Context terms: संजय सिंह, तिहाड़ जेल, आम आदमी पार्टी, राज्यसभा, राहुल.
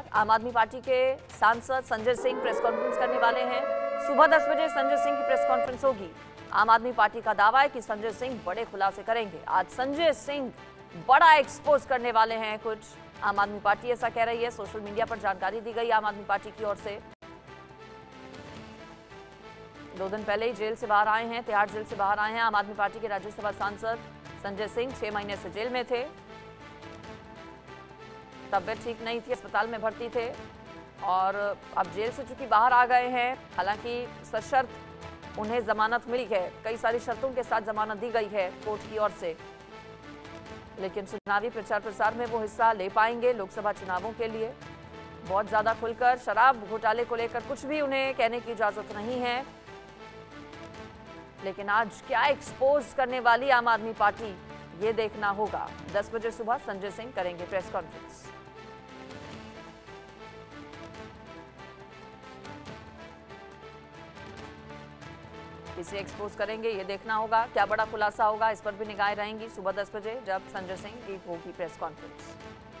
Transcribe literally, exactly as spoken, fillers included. आम आदमी पार्टी के सांसद संजय सिंह प्रेस कॉन्फ्रेंस करने वाले हैं। सुबह दस बजे संजय सिंह की प्रेस कॉन्फ्रेंस होगी। आम आदमी पार्टी का दावा है कि संजय सिंह बड़े खुलासे करेंगे। आज संजय सिंह बड़ा एक्सपोज करने वाले हैं। कुछ आम आदमी पार्टी ऐसा कह रही है। सोशल मीडिया पर जानकारी दी गई आम आदमी पार्टी की ओर से। दो दिन पहले ही जेल से बाहर आए हैं, तिहाड़ जेल से बाहर आए हैं। आम आदमी पार्टी के राज्यसभा सांसद संजय सिंह छह महीने से जेल में थे। तबीयत ठीक नहीं थी, अस्पताल में भर्ती थे और अब जेल से चूंकि बाहर आ गए हैं। हालांकि सशर्त उन्हें जमानत मिली है, कई सारी शर्तों के साथ जमानत दी गई है कोर्ट की ओर से, लेकिन चुनावी प्रचार प्रसार में वो हिस्सा ले पाएंगे। लोकसभा चुनावों के लिए बहुत ज्यादा खुलकर शराब घोटाले को लेकर कुछ भी उन्हें कहने की इजाजत नहीं है, लेकिन आज क्या एक्सपोज करने वाली आम आदमी पार्टी, ये देखना होगा। दस बजे सुबह संजय सिंह करेंगे प्रेस कॉन्फ्रेंस। किसे एक्सपोज करेंगे, ये देखना होगा। क्या बड़ा खुलासा होगा, इस पर भी निगाहें रहेंगी सुबह दस बजे जब संजय सिंह की होगी प्रेस कॉन्फ्रेंस।